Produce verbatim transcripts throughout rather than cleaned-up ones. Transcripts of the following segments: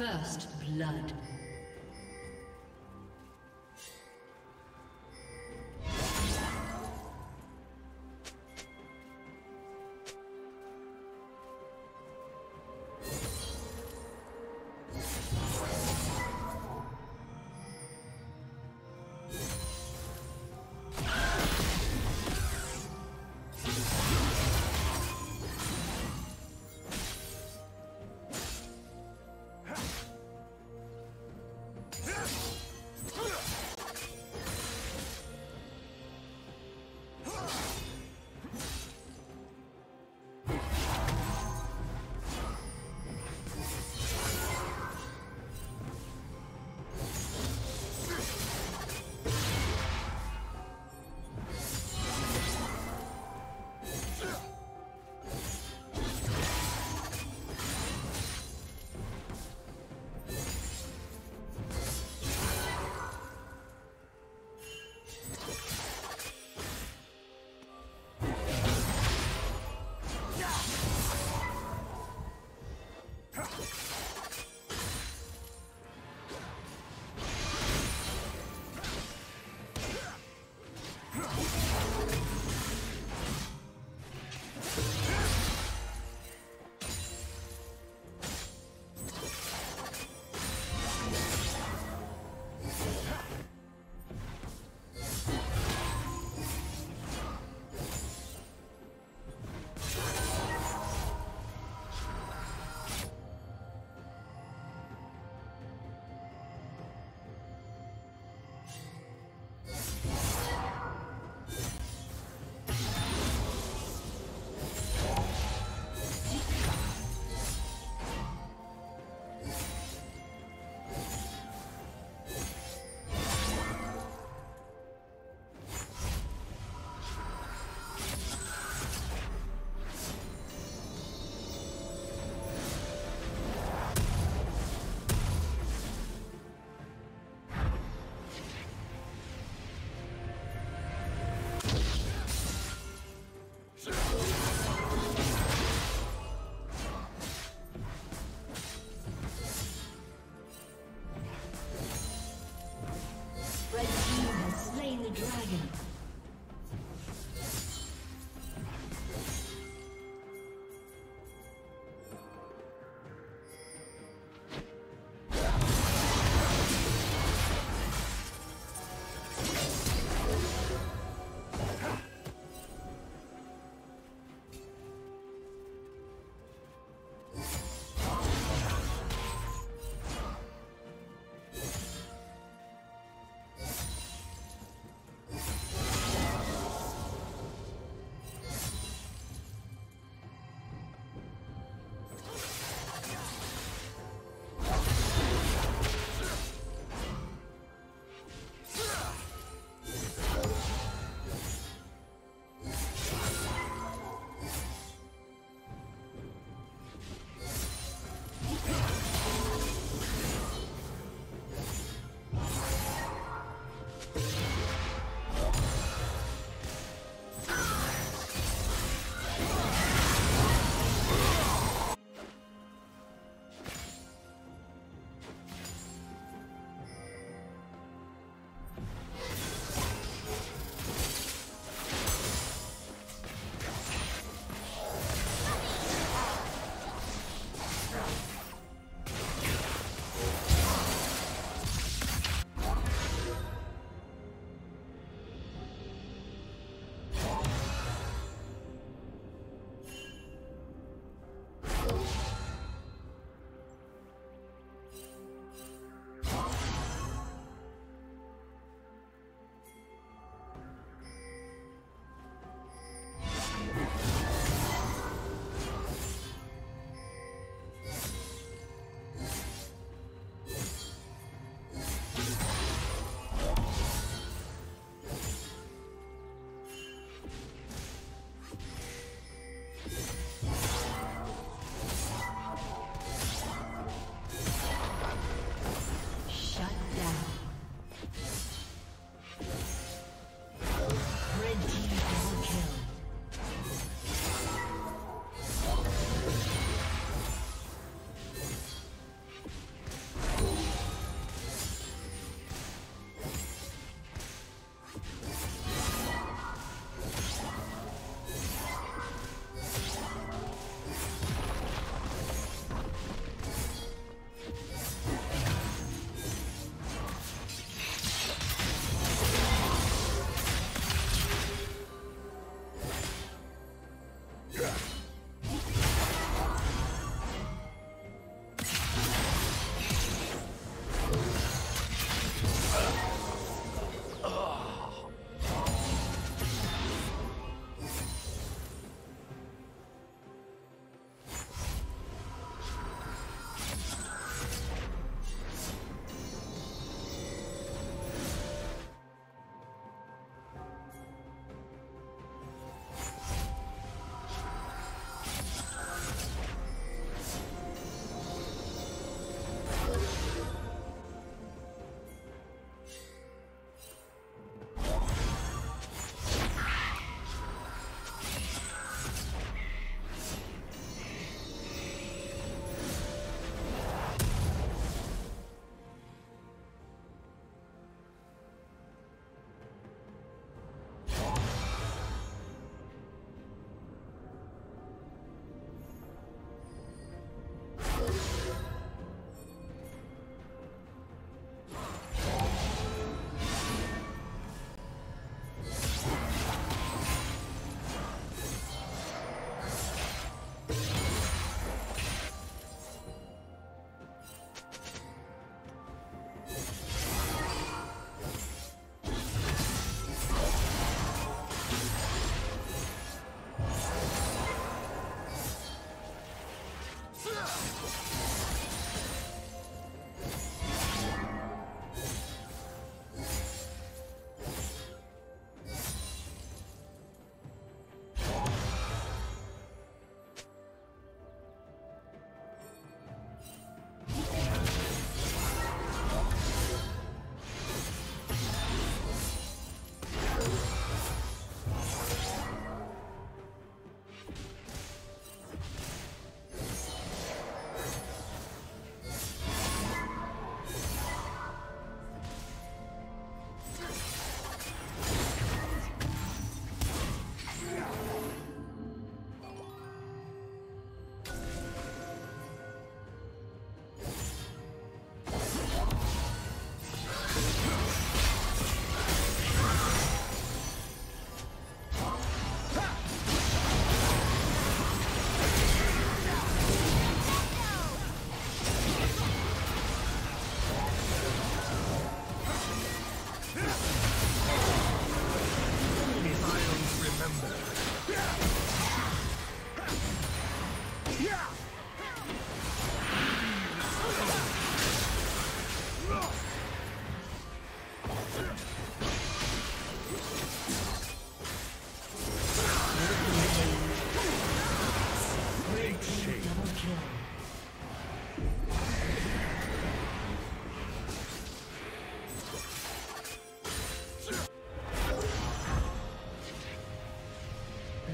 First blood.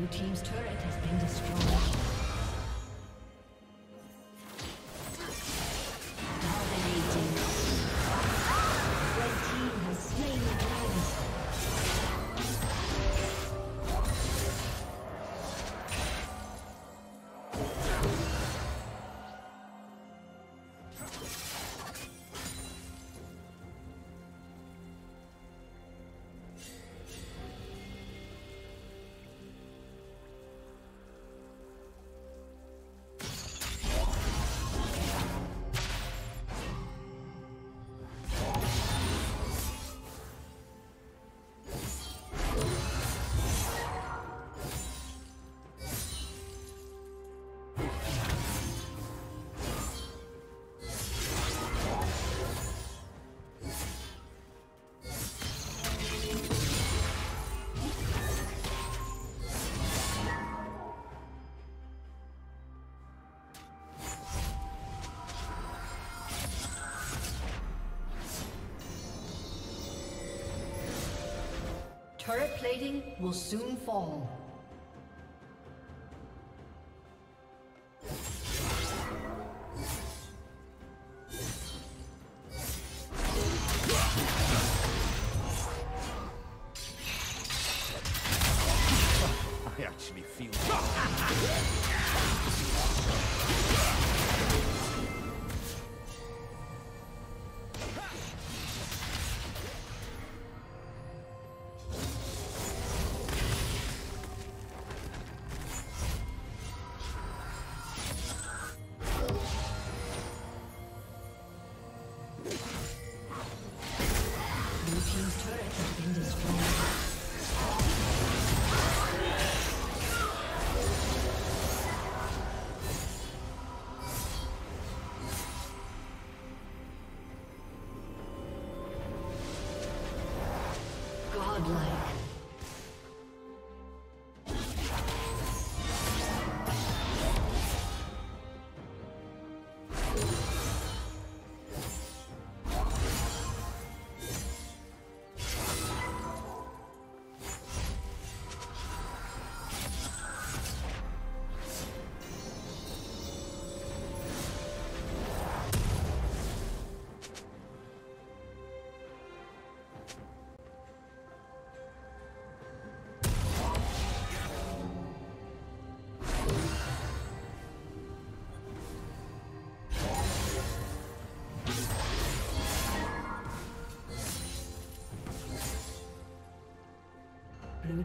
Blue team's turret has been destroyed. Turret plating will soon fall. I actually feel Blue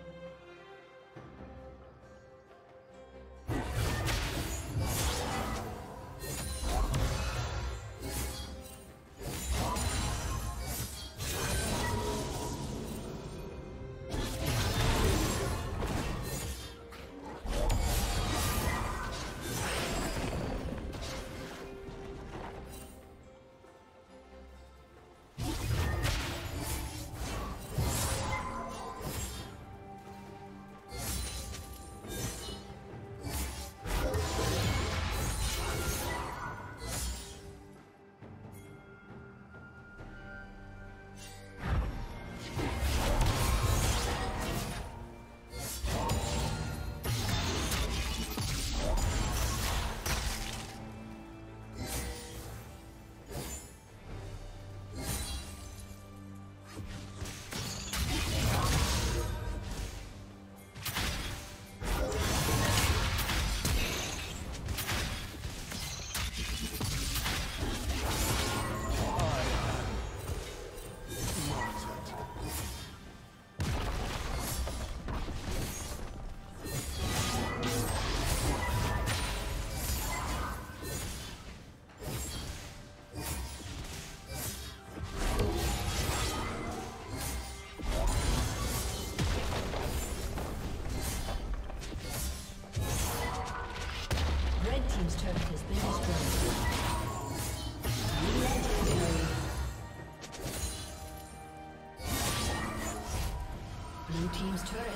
Team's turret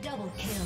Double kill.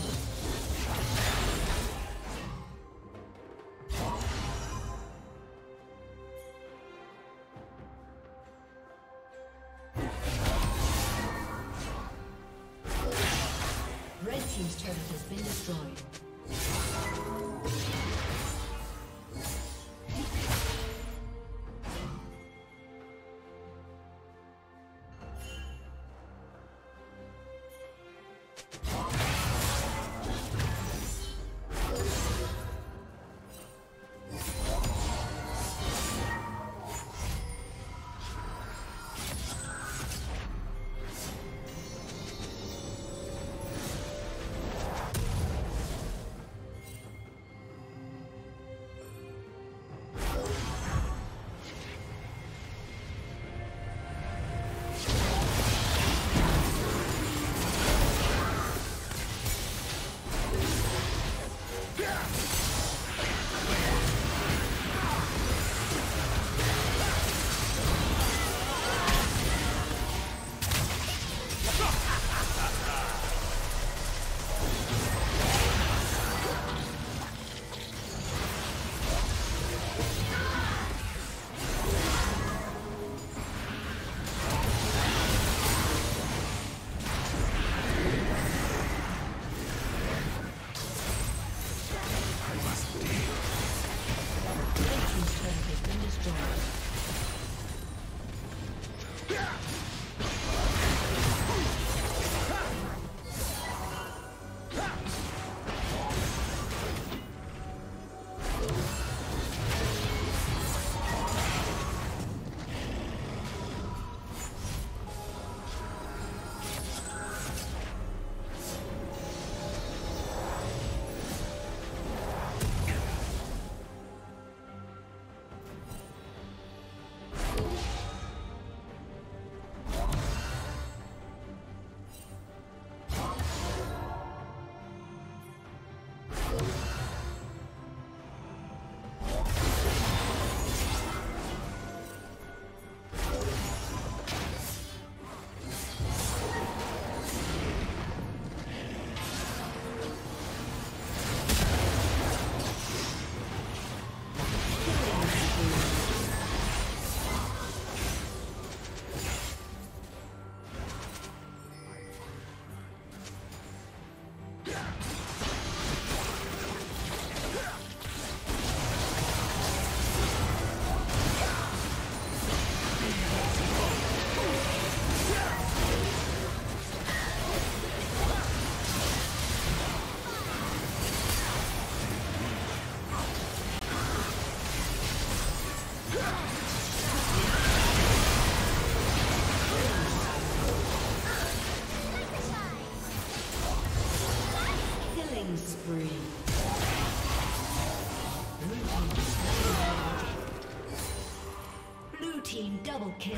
Kill.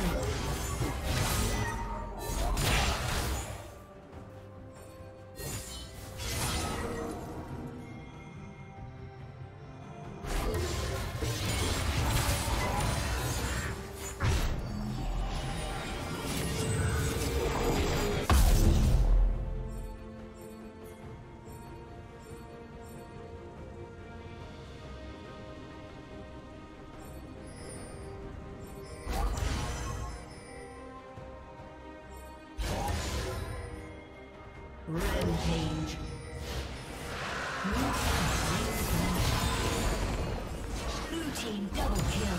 Rampage. Blue team double kill.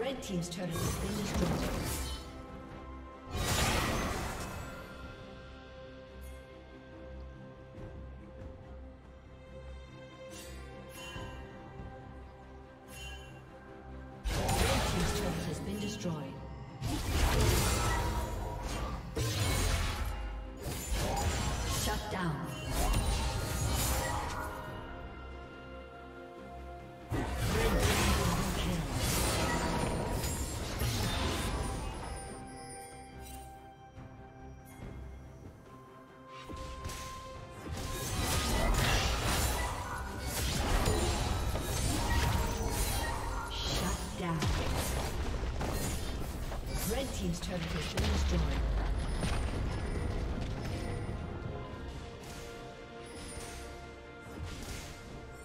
Red team's turret has been destroyed. Team's turret has been destroyed.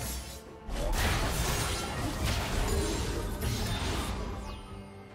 Red